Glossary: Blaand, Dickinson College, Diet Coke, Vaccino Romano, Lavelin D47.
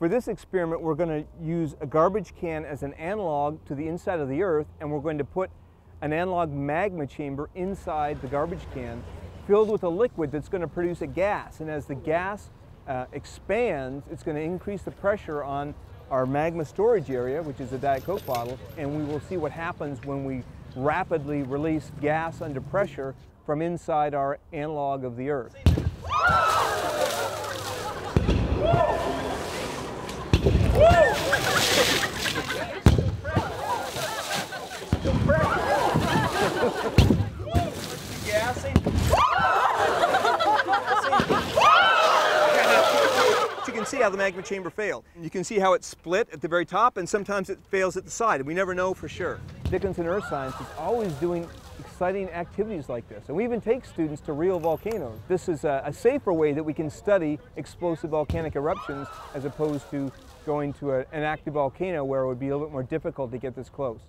For this experiment, we're going to use a garbage can as an analog to the inside of the Earth, and we're going to put an analog magma chamber inside the garbage can filled with a liquid that's going to produce a gas. And as the gas expands, it's going to increase the pressure on our magma storage area, which is a Diet Coke bottle, and we will see what happens when we rapidly release gas under pressure from inside our analog of the Earth. You can see how the magma chamber failed. You can see how it split at the very top, and sometimes it fails at the side. We never know for sure. Dickinson Earth Science is always doing exciting activities like this, and we even take students to real volcanoes. This is a safer way that we can study explosive volcanic eruptions as opposed to going to an active volcano where it would be a little bit more difficult to get this close.